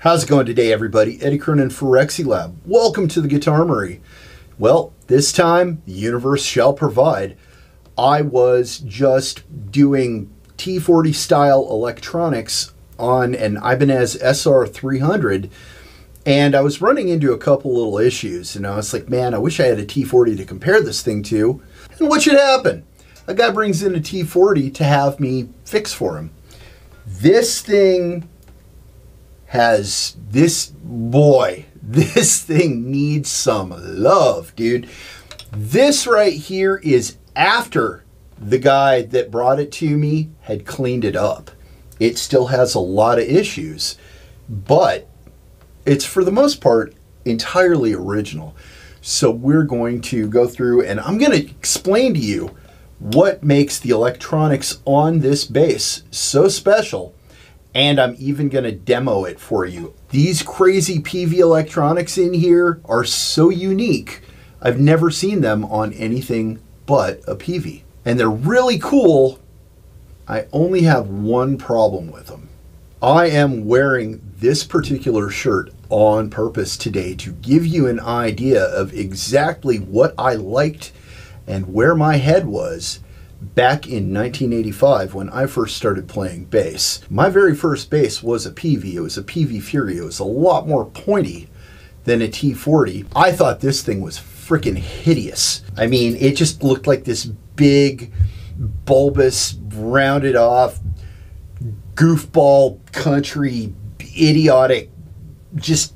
How's it going today, everybody? Eddie Curnan for Rexylab. Welcome to the Guitar Armory. Well, this time, the universe shall provide. I was just doing T40 style electronics on an Ibanez SR300, and I was running into a couple little issues, and I was like, man, I wish I had a T40 to compare this thing to. And what should happen? A guy brings in a T40 to have me fix for him. This thing has this thing needs some love, dude. This right here is after the guy that brought it to me had cleaned it up. It still has a lot of issues, but it's for the most part entirely original. So we're going to go through and I'm going to explain to you what makes the electronics on this bass so special. And I'm even going to demo it for you. These crazy PV electronics in here are so unique. I've never seen them on anything but a PV. And they're really cool. I only have one problem with them. I am wearing this particular shirt on purpose today to give you an idea of exactly what I liked and where my head was back in 1985 when I first started playing bass. My very first bass was a PV. It was a PV Fury. It was a lot more pointy than a T40. I thought this thing was freaking hideous. I mean, it just looked like this big, bulbous, rounded off, goofball, country, idiotic, just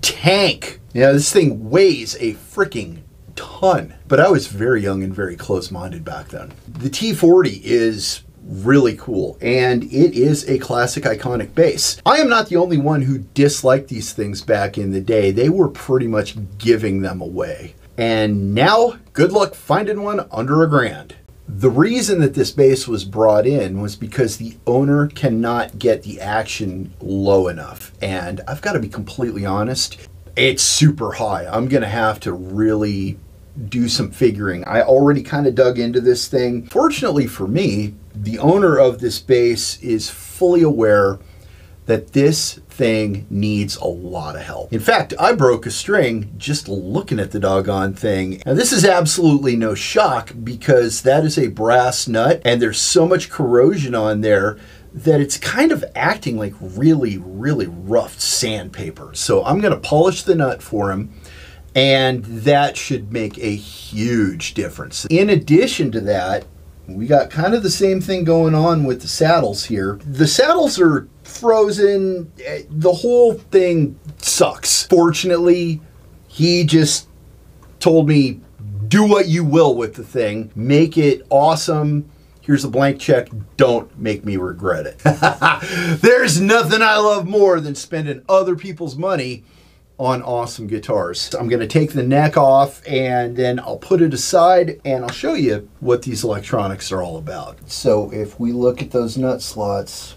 tank. You know, this thing weighs a freaking ton. But I was very young and very close-minded back then. The T40 is really cool, and it is a classic iconic bass. I am not the only one who disliked these things back in the day. They were pretty much giving them away. And now, good luck finding one under $1,000. The reason that this bass was brought in was because the owner cannot get the action low enough. And I've got to be completely honest, it's super high. I'm going to have to really do some figuring. I already kind of dug into this thing. Fortunately for me, the owner of this bass is fully aware that this thing needs a lot of help. In fact, I broke a string just looking at the doggone thing. Now this is absolutely no shock because that is a brass nut and there's so much corrosion on there that it's kind of acting like really, really rough sandpaper. So I'm gonna polish the nut for him, and that should make a huge difference. In addition to that, we got kind of the same thing going on with the saddles here. The saddles are frozen. The whole thing sucks. Fortunately, he just told me, do what you will with the thing. Make it awesome. Here's a blank check. Don't make me regret it. There's nothing I love more than spending other people's money on awesome guitars. I'm going to take the neck off and then I'll put it aside and I'll show you what these electronics are all about. So if we look at those nut slots,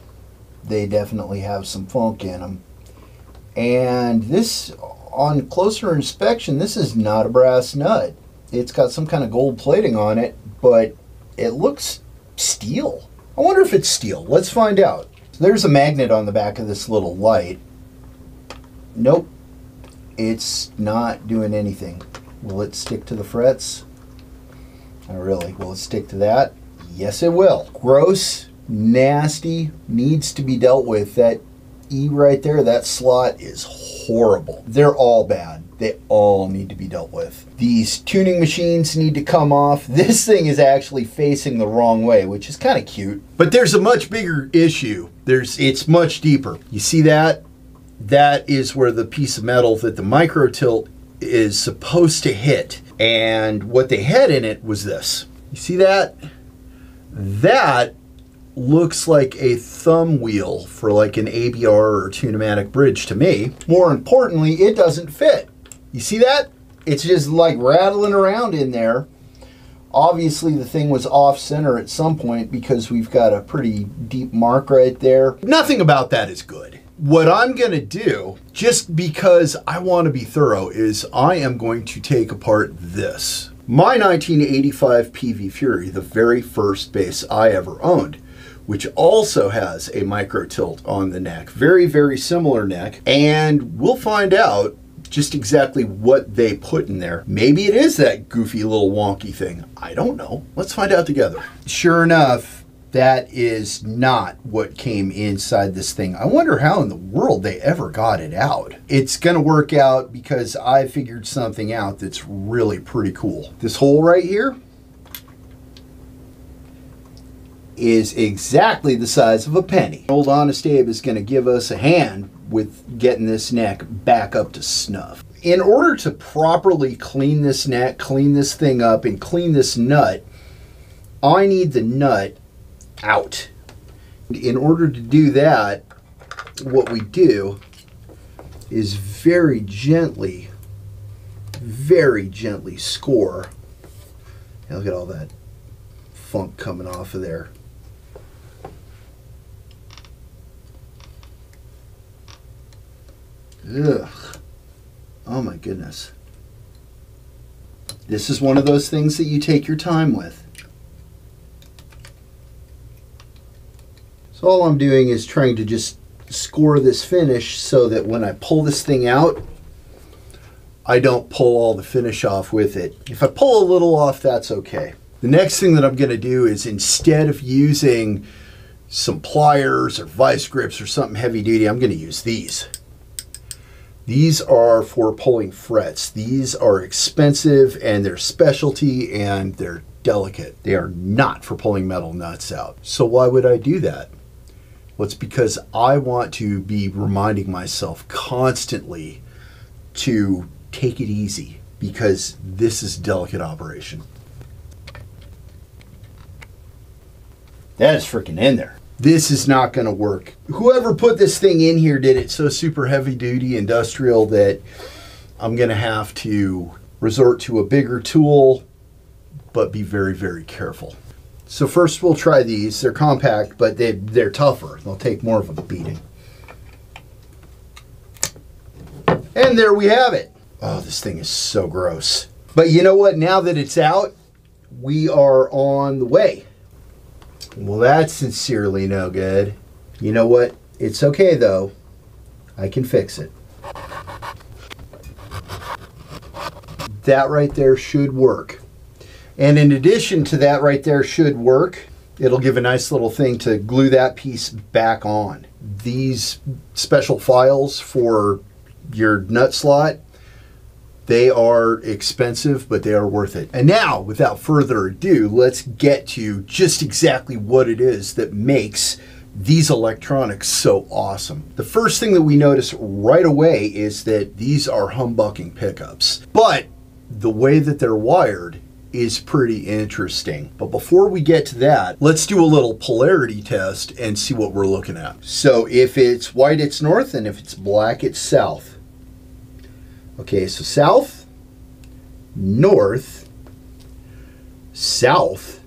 they definitely have some funk in them. And this, on closer inspection, this is not a brass nut. It's got some kind of gold plating on it, but it looks steel. I wonder if it's steel. Let's find out. So there's a magnet on the back of this little light. Nope. It's not doing anything. Will it stick to the frets? Not really. Will it stick to that? Yes, it will. Gross, nasty, needs to be dealt with. That E right there, that slot is horrible. They're all bad. They all need to be dealt with. These tuning machines need to come off. This thing is actually facing the wrong way, which is kind of cute. But there's a much bigger issue. It's much deeper. You see that? That is where the piece of metal that the micro tilt is supposed to hit. And what they had in it was this. You see that? That looks like a thumb wheel for like an ABR or Tune-o-matic bridge to me. More importantly, it doesn't fit. You see that? It's just like rattling around in there. Obviously the thing was off center at some point because we've got a pretty deep mark right there. Nothing about that is good. What I'm going to do, just because I want to be thorough, is I am going to take apart this. My 1985 PV Fury, the very first bass I ever owned, which also has a micro tilt on the neck. Very, very similar neck. And we'll find out just exactly what they put in there. Maybe it is that goofy little wonky thing. I don't know. Let's find out together. Sure enough, that is not what came inside this thing. I wonder how in the world they ever got it out. It's gonna work out because I figured something out that's really pretty cool. This hole right here is exactly the size of a penny. Old Honest Abe is gonna give us a hand with getting this neck back up to snuff. In order to properly clean this neck, clean this thing up, and clean this nut, I need the nut out. In order to do that, what we do is very gently score. Now look at all that funk coming off of there. Ugh. Oh my goodness. This is one of those things that you take your time with. So all I'm doing is trying to just score this finish so that when I pull this thing out, I don't pull all the finish off with it. If I pull a little off, that's okay. The next thing that I'm going to do is, instead of using some pliers or vice grips or something heavy duty, I'm going to use these. These are for pulling frets. These are expensive and they're specialty and they're delicate. They are not for pulling metal nuts out. So why would I do that? Well, it's because I want to be reminding myself constantly to take it easy, because this is a delicate operation. That is freaking in there. This is not going to work. Whoever put this thing in here did it so super heavy duty industrial that I'm going to have to resort to a bigger tool, but be very careful. So first we'll try these. They're compact, but they're tougher. They'll take more of a beating. And there we have it. Oh, this thing is so gross. But you know what? Now that it's out, we are on the way. Well, that's sincerely no good. You know what? It's okay though. I can fix it. That right there should work. And in addition to that right there should work, it'll give a nice little thing to glue that piece back on. These special files for your nut slot, they are expensive, but they are worth it. And now, without further ado, let's get to just exactly what it is that makes these electronics so awesome. The first thing that we notice right away is that these are humbucking pickups, but the way that they're wired is pretty interesting. But before we get to that, let's do a little polarity test and see what we're looking at. So if it's white, it's north, and if it's black, it's south. Okay, so south, north, south,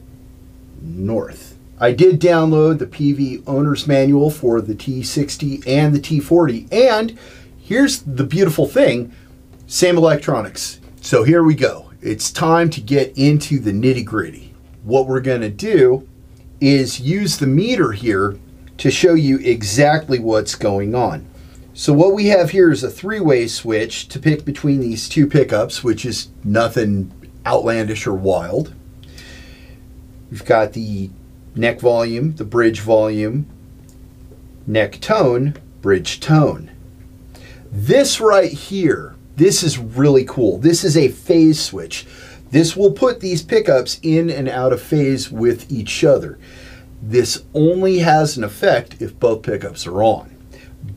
north. I did download the PV owner's manual for the T40 and the T40, and here's the beautiful thing, same electronics. So here we go. It's time to get into the nitty-gritty. What we're going to do is use the meter here to show you exactly what's going on. So what we have here is a three-way switch to pick between these two pickups, which is nothing outlandish or wild. We've got the neck volume, the bridge volume, neck tone, bridge tone. This right here, this is really cool. This is a phase switch. This will put these pickups in and out of phase with each other. This only has an effect if both pickups are on.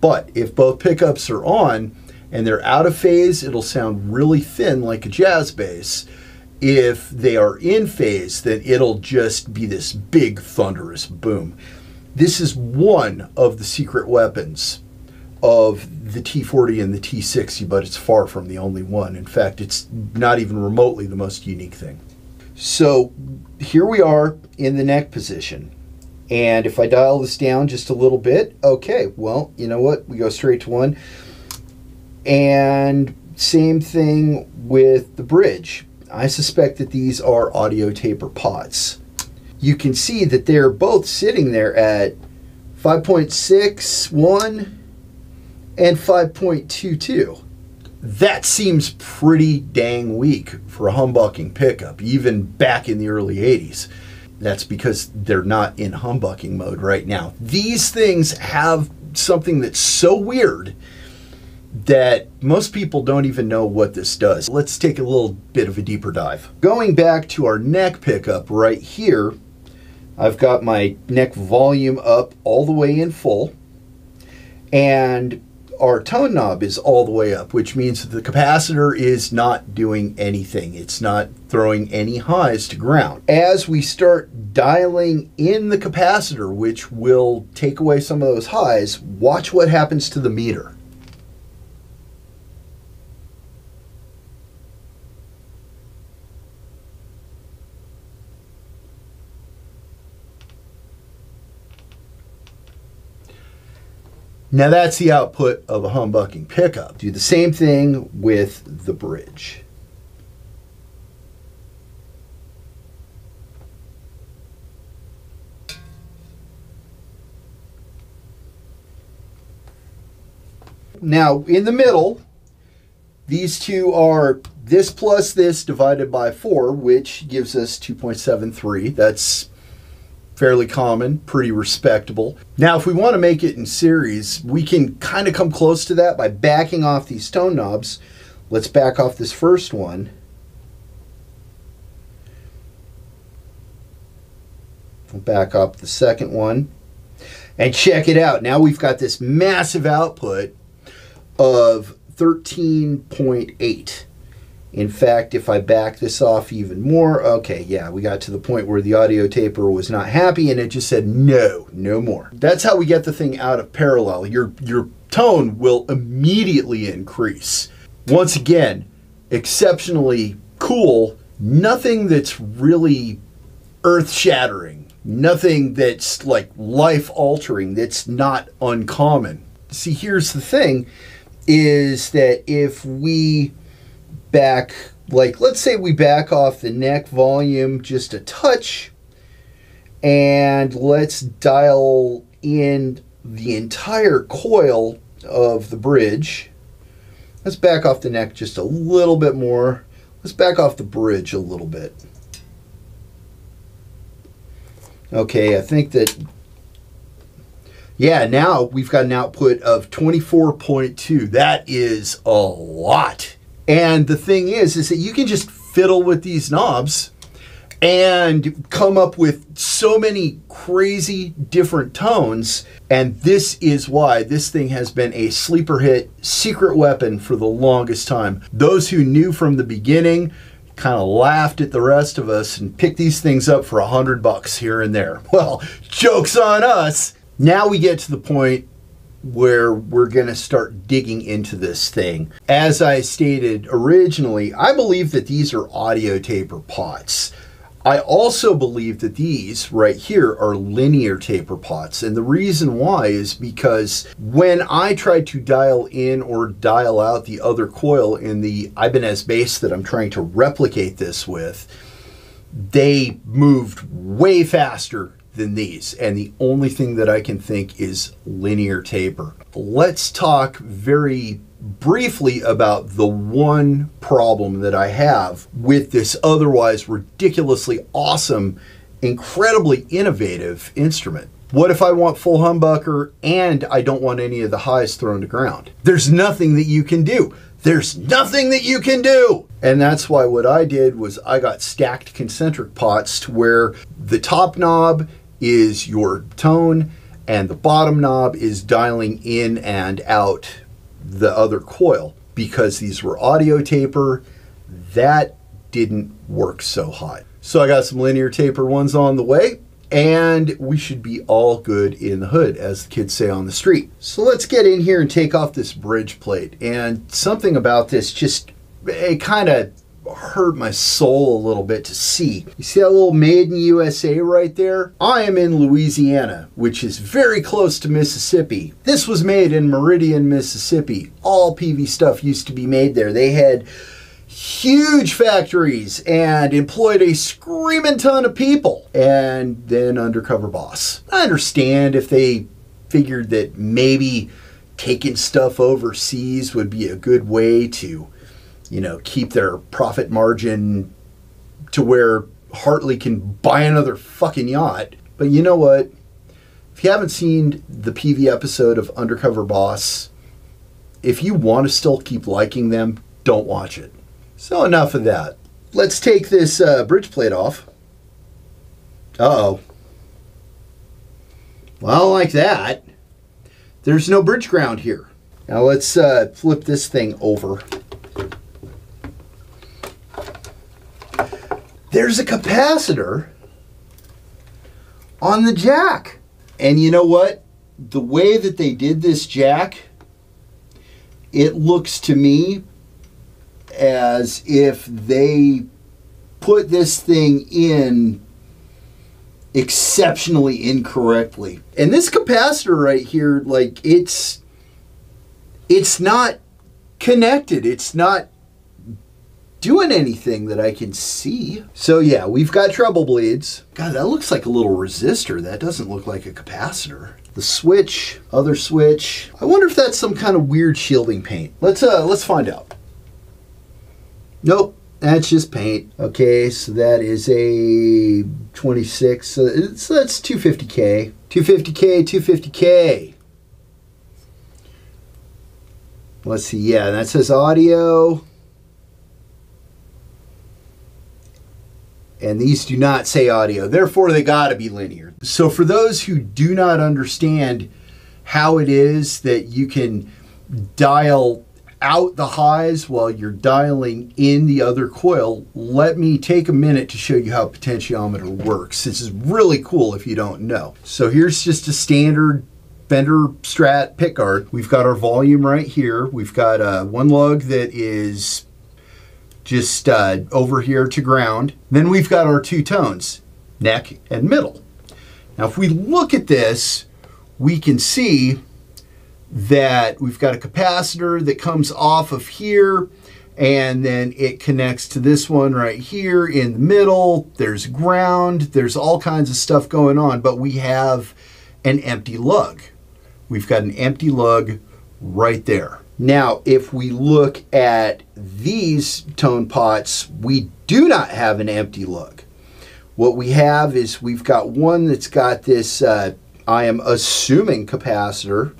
But if both pickups are on and they're out of phase, it'll sound really thin like a jazz bass. If they are in phase, then it'll just be this big thunderous boom. This is one of the secret weapons of the T40 and the T60, but it's far from the only one. In fact, it's not even remotely the most unique thing. So here we are in the neck position. And if I dial this down just a little bit, okay, well, you know what? We go straight to one. And same thing with the bridge. I suspect that these are audio taper pots. you can see that they're both sitting there at 5.61 and 5.22. That seems pretty dang weak for a humbucking pickup, even back in the early 80s. That's because they're not in humbucking mode right now. These things have something that's so weird that most people don't even know what this does. Let's take a little bit of a deeper dive. Going back to our neck pickup right here, I've got my neck volume up all the way in full, and our tone knob is all the way up, which means that the capacitor is not doing anything. It's not throwing any highs to ground. As we start dialing in the capacitor, which will take away some of those highs, watch what happens to the meter. Now that's the output of a humbucking pickup. Do the same thing with the bridge. Now in the middle, these two are this plus this divided by 4, which gives us 2.73. That's fairly common, pretty respectable. Now, if we want to make it in series, we can kind of come close to that by backing off these tone knobs. Let's back off this first one. We'll back off the second one. And check it out. Now we've got this massive output of 13.8. In fact, if I back this off even more, okay, yeah, we got to the point where the audio taper was not happy and it just said, no, no more. That's how we get the thing out of parallel. Your tone will immediately increase. Once again, exceptionally cool, nothing that's really earth-shattering, nothing that's like life-altering, that's not uncommon. See, here's the thing, is that if we back, like let's say we back off the neck volume just a touch and let's dial in the entire coil of the bridge. Let's back off the neck just a little bit more. Let's back off the bridge a little bit. Okay, I think that, yeah, now we've got an output of 24.2. That is a lot. And the thing is that you can just fiddle with these knobs and come up with so many crazy different tones. And this is why this thing has been a sleeper hit, secret weapon for the longest time. Those who knew from the beginning kind of laughed at the rest of us and picked these things up for $100 here and there. Well, joke's on us. Now we get to the point where we're going to start digging into this thing. As I stated originally, I believe that these are audio taper pots. I also believe that these right here are linear taper pots. And the reason why is because when I tried to dial in or dial out the other coil in the Ibanez bass that I'm trying to replicate this with, they moved way faster than these, and the only thing that I can think is linear taper. Let's talk very briefly about the one problem that I have with this otherwise ridiculously awesome, incredibly innovative instrument. What if I want full humbucker and I don't want any of the highs thrown to ground? There's nothing that you can do. There's nothing that you can do. And that's why what I did was I got stacked concentric pots to where the top knob is your tone and the bottom knob is dialing in and out the other coil. Because these were audio taper, that didn't work so hot. So I got some linear taper ones on the way, and we should be all good in the hood, as the kids say on the street. So let's get in here and take off this bridge plate. And something about this just, it kind of hurt my soul a little bit to see. You see that little Made in USA right there? I am in Louisiana, which is very close to Mississippi. This was made in Meridian, Mississippi. All PV stuff used to be made there. They had huge factories and employed a screaming ton of people, and then Undercover Boss. I understand if they figured that maybe taking stuff overseas would be a good way to, you know, keep their profit margin to where Hartley can buy another fucking yacht. But you know what? If you haven't seen the PV episode of Undercover Boss, if you want to still keep liking them, don't watch it. So enough of that. Let's take this bridge plate off. Uh-oh. Well, like that. There's no bridge ground here. Now let's flip this thing over. There's a capacitor on the jack. And you know what? The way that they did this jack, it looks to me as if they put this thing in exceptionally incorrectly. And this capacitor right here, like, it's not connected. It's not doing anything that I can see. So yeah, we've got treble bleeds. God, that looks like a little resistor. That doesn't look like a capacitor. The switch, other switch. I wonder if that's some kind of weird shielding paint. Let's find out. Nope, that's just paint. Okay, so that is a 26, so that's 250K. 250K, 250K. Let's see, yeah, that says audio. And these do not say audio, therefore they gotta be linear. So for those who do not understand how it is that you can dial out the highs while you're dialing in the other coil, let me take a minute to show you how a potentiometer works. This is really cool if you don't know. So here's just a standard Fender Strat pickguard. We've got our volume right here. We've got one lug that is just over here to ground. Then we've got our two tones, neck and middle. Now if we look at this, we can see that we've got a capacitor that comes off of here, and then it connects to this one right here in the middle. There's ground, there's all kinds of stuff going on, but we have an empty lug. We've got an empty lug right there. Now, if we look at these tone pots, we do not have an empty lug. What we have is we've got one that's got this, I am assuming, capacitor.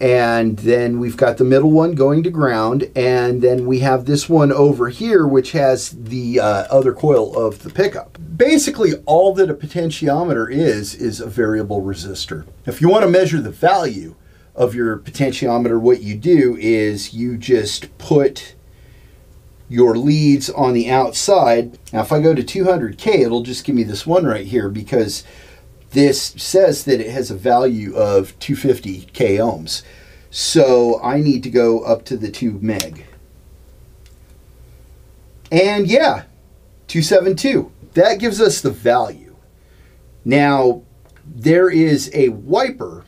And then we've got the middle one going to ground. And then we have this one over here, which has the other coil of the pickup. Basically, all that a potentiometer is a variable resistor. If you want to measure the value of your potentiometer, what you do is you just put your leads on the outside. Now, if I go to 200K, it'll just give me this one right here, because this says that it has a value of 250K ohms. So I need to go up to the 2 meg. And yeah, 272. That gives us the value. Now, there is a wiper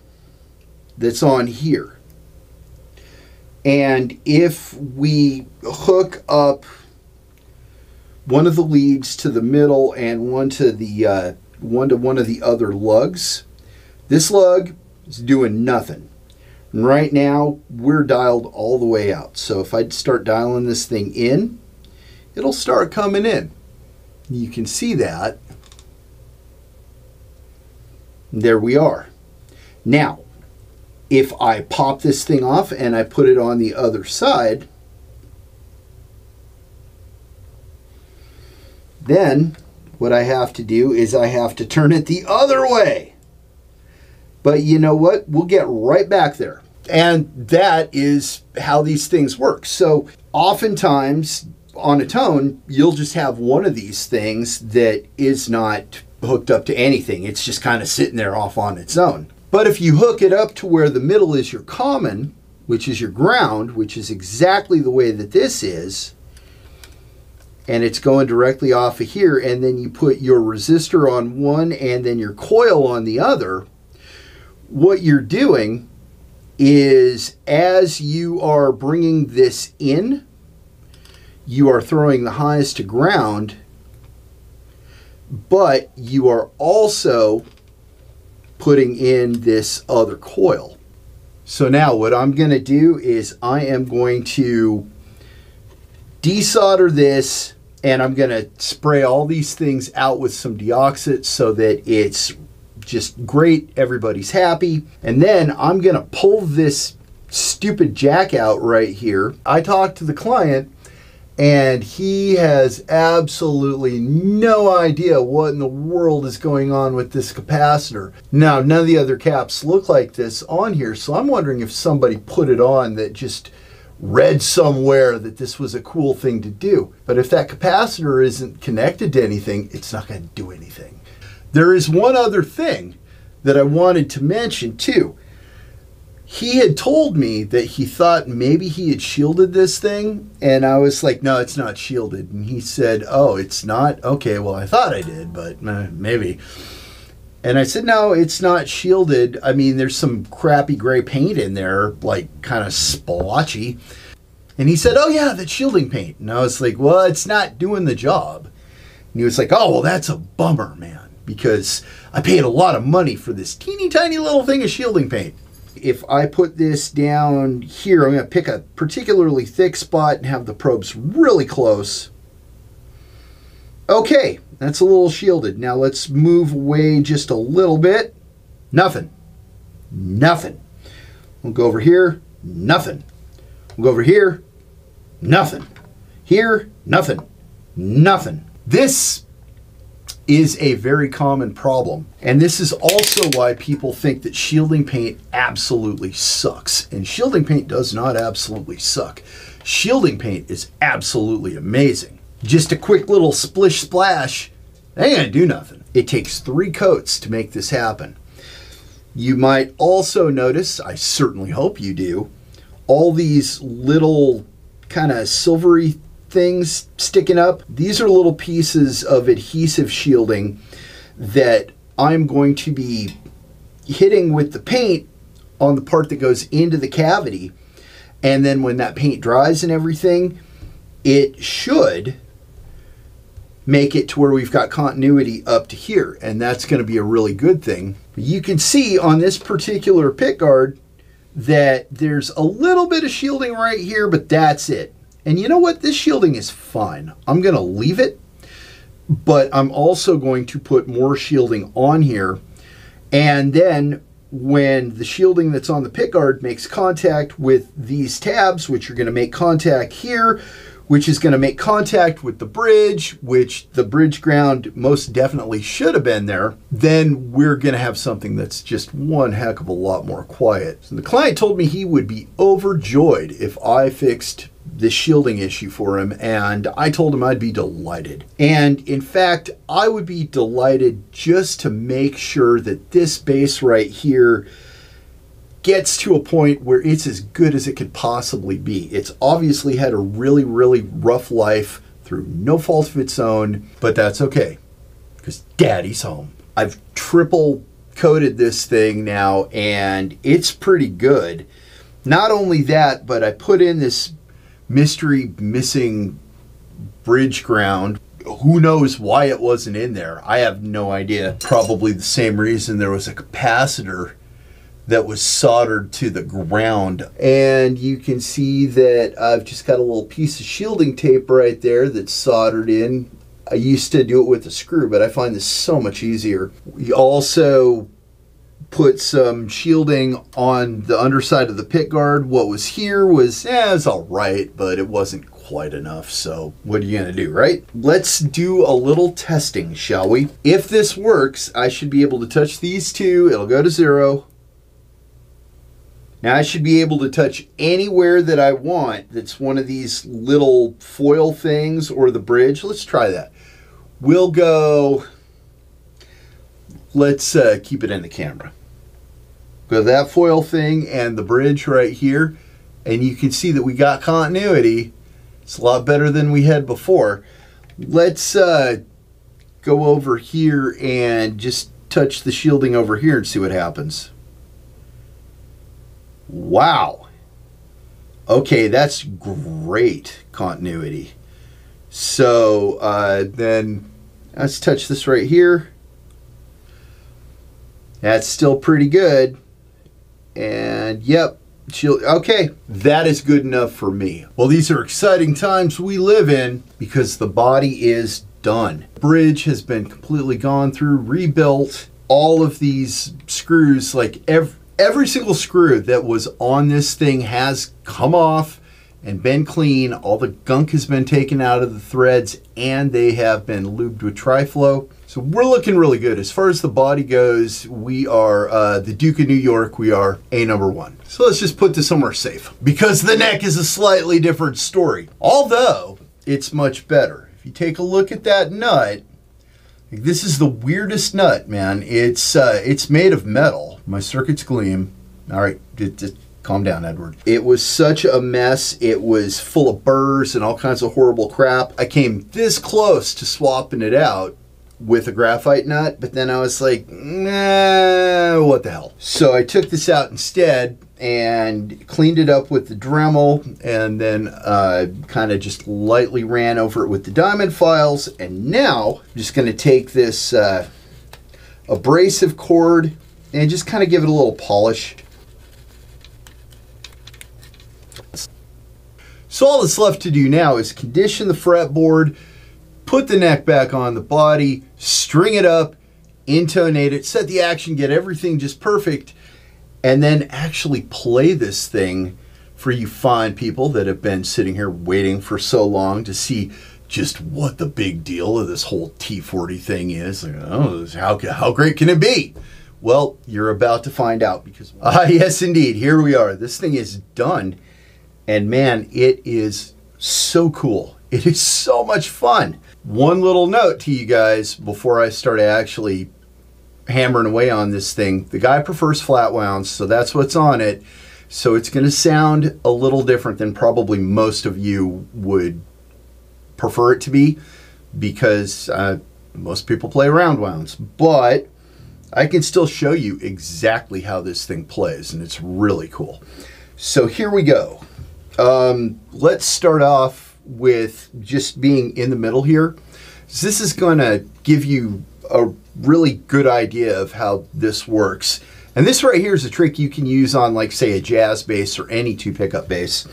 that's on here. And if we hook up one of the leads to the middle and one to the one of the other lugs, this lug is doing nothing. And right now we're dialed all the way out. So if I start dialing this thing in, it'll start coming in. You can see that. There we are. Now, if I pop this thing off and I put it on the other side, then what I have to do is I have to turn it the other way. But you know what? We'll get right back there. And that is how these things work. So oftentimes on a tone, you'll just have one of these things that is not hooked up to anything. It's just kind of sitting there off on its own. But if you hook it up to where the middle is your common, which is your ground, which is exactly the way that this is, and it's going directly off of here, and then you put your resistor on one and then your coil on the other, what you're doing is as you are bringing this in, you are throwing the highs to ground, but you are also putting in this other coil. So now what I'm going to do is I am going to desolder this, and I'm going to spray all these things out with some deoxit so that it's just great. Everybody's happy. And then I'm going to pull this stupid jack out right here. I talked to the client and he has absolutely no idea what in the world is going on with this capacitor. Now, none of the other caps look like this on here, so I'm wondering if somebody put it on that just read somewhere that this was a cool thing to do. But if that capacitor isn't connected to anything, it's not going to do anything. There is one other thing that I wanted to mention too. He had told me that he thought maybe he had shielded this thing, and I was like, no, it's not shielded. And he said, oh, it's not? Okay, well, I thought I did, but maybe. And I said, no, it's not shielded. I mean, there's some crappy gray paint in there, like kind of splotchy. And he said, oh yeah, that's shielding paint. And I was like, well, it's not doing the job. And he was like, oh, well, that's a bummer, man, because I paid a lot of money for this teeny tiny little thing of shielding paint. If I put this down here, I'm going to pick a particularly thick spot and have the probes really close. Okay, that's a little shielded. Now let's move away just a little bit. Nothing. Nothing. We'll go over here. Nothing. We'll go over here. Nothing. Here. Nothing. Nothing. This is a very common problem. And this is also why people think that shielding paint absolutely sucks. And shielding paint does not absolutely suck. Shielding paint is absolutely amazing. Just a quick little splish splash, they ain't gonna do nothing. It takes 3 coats to make this happen. You might also notice, I certainly hope you do, all these little kind of silvery things sticking up. These are little pieces of adhesive shielding that I'm going to be hitting with the paint on the part that goes into the cavity. And then when that paint dries and everything, it should make it to where we've got continuity up to here. And that's going to be a really good thing. You can see on this particular pick guard that there's a little bit of shielding right here, but that's it. And you know what? This shielding is fine. I'm going to leave it, but I'm also going to put more shielding on here. And then when the shielding that's on the pickguard makes contact with these tabs, which are going to make contact here, which is going to make contact with the bridge, which the bridge ground most definitely should have been there, then we're going to have something that's just one heck of a lot more quiet. So the client told me he would be overjoyed if I fixed this shielding issue for him, and I told him I'd be delighted. And in fact, I would be delighted just to make sure that this bass right here gets to a point where it's as good as it could possibly be. It's obviously had a really, really rough life through no fault of its own, but that's okay, because daddy's home. I've triple coated this thing now, and it's pretty good. Not only that, but I put in this mystery missing bridge ground. Who knows why it wasn't in there? I have no idea. Probably the same reason there was a capacitor that was soldered to the ground. And you can see that I've just got a little piece of shielding tape right there that's soldered in. I used to do it with a screw, but I find this so much easier. You also put some shielding on the underside of the pick guard. What was here was, yeah, it's all right, but it wasn't quite enough. So what are you gonna do, right? Let's do a little testing, shall we? If this works, I should be able to touch these two. It'll go to 0. Now I should be able to touch anywhere that I want that's one of these little foil things or the bridge. Let's try that. We'll go, let's keep it in the camera. Go to that foil thing and the bridge right here, and you can see that we got continuity. It's a lot better than we had before. Let's go over here and just touch the shielding over here and see what happens. Wow. Okay, that's great continuity. So then let's touch this right here. That's still pretty good. And yep, she'll, okay, that is good enough for me. Well, these are exciting times we live in because the body is done. The bridge has been completely gone through, rebuilt. All of these screws, like every single screw that was on this thing has come off and been clean. All the gunk has been taken out of the threads and they have been lubed with Tri Flow. So we're looking really good. As far as the body goes, we are the Duke of New York. We are A#1. So let's just put this somewhere safe because the neck is a slightly different story. Although it's much better. If you take a look at that nut, like, this is the weirdest nut, man. It's made of metal. My circuits gleam. All right, just calm down, Edward. It was such a mess. It was full of burrs and all kinds of horrible crap. I came this close to swapping it out with a graphite nut, but then I was like, nah, what the hell? So I took this out instead and cleaned it up with the Dremel, and then kind of just lightly ran over it with the diamond files. And now I'm just gonna take this abrasive cord and just kind of give it a little polish. So all that's left to do now is condition the fretboard, put the neck back on the body, string it up, intonate it, set the action, get everything just perfect, and then actually play this thing for you fine people that have been sitting here waiting for so long to see just what the big deal of this whole T40 thing is. Like, oh, how great can it be? Well, you're about to find out because, yes, indeed, here we are. This thing is done, and man, it is so cool. It is so much fun. One little note to you guys before I start actually hammering away on this thing. The guy prefers flat wounds, so that's what's on it. So it's going to sound a little different than probably most of you would prefer it to be because most people play round wounds. But I can still show you exactly how this thing plays, and it's really cool. So here we go. Let's start off with just being in the middle here. So this is gonna give you a really good idea of how this works. And this right here is a trick you can use on, like, say, a jazz bass or any two pickup bass.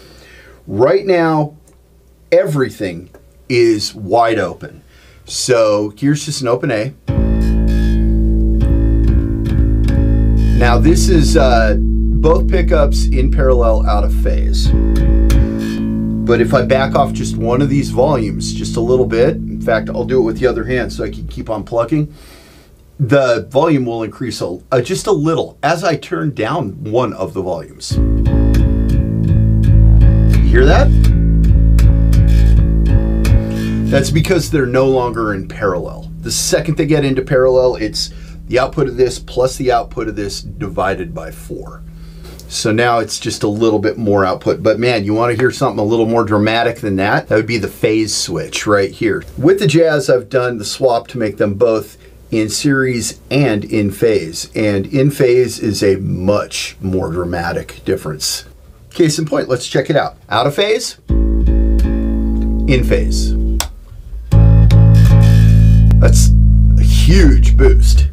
Right now, everything is wide open. So here's just an open A. Now this is both pickups in parallel out of phase. But if I back off just one of these volumes just a little bit, in fact, I'll do it with the other hand so I can keep on plucking, the volume will increase just a little as I turn down one of the volumes. You hear that? That's because they're no longer in parallel. The second they get into parallel, it's the output of this plus the output of this divided by 4. So now it's just a little bit more output. But man, you want to hear something a little more dramatic than that? That would be the phase switch right here. With the jazz, I've done the swap to make them both in series and in phase. And in phase is a much more dramatic difference. Case in point, let's check it out. Out of phase, in phase. That's a huge boost.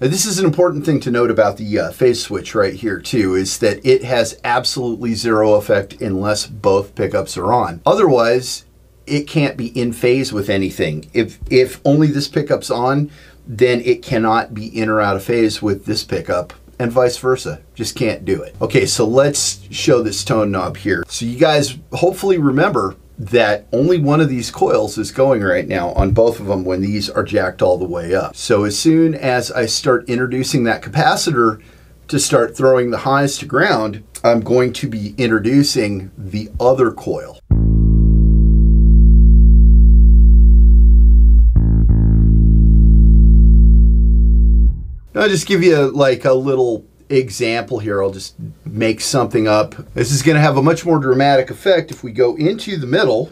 This is an important thing to note about the phase switch right here too, is that it has absolutely zero effect unless both pickups are on. Otherwise, it can't be in phase with anything. If only this pickup's on, then it cannot be in or out of phase with this pickup, and vice versa. Just can't do it. Okay, so let's show this tone knob here. So you guys hopefully remember that only one of these coils is going right now on both of them when these are jacked all the way up. So as soon as I start introducing that capacitor to start throwing the highs to ground, I'm going to be introducing the other coil. I'll just give you like a little example here. I'll just make something up. This is going to have a much more dramatic effect if we go into the middle.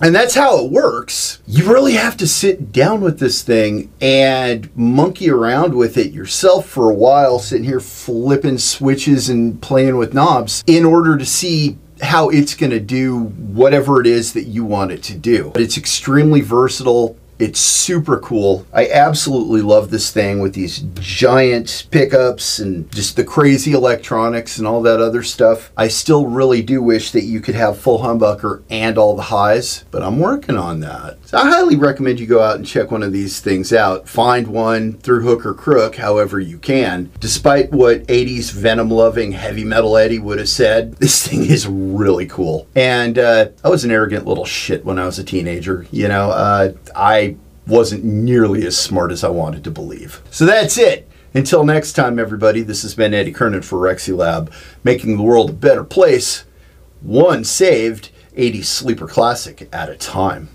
And that's how it works. You really have to sit down with this thing and monkey around with it yourself for a while, sitting here flipping switches and playing with knobs in order to see how it's going to do whatever it is that you want it to do. But it's extremely versatile. It's super cool. I absolutely love this thing with these giant pickups and just the crazy electronics and all that other stuff. I still really do wish that you could have full humbucker and all the highs, but I'm working on that. So I highly recommend you go out and check one of these things out. Find one through hook or crook, however you can. Despite what 80s venom-loving heavy metal Eddie would have said, this thing is really cool. And I was an arrogant little shit when I was a teenager. You know, I wasn't nearly as smart as I wanted to believe. So that's it. Until next time, everybody, this has been Eddie Curnan for Rexylab, making the world a better place, one saved 80s sleeper classic at a time.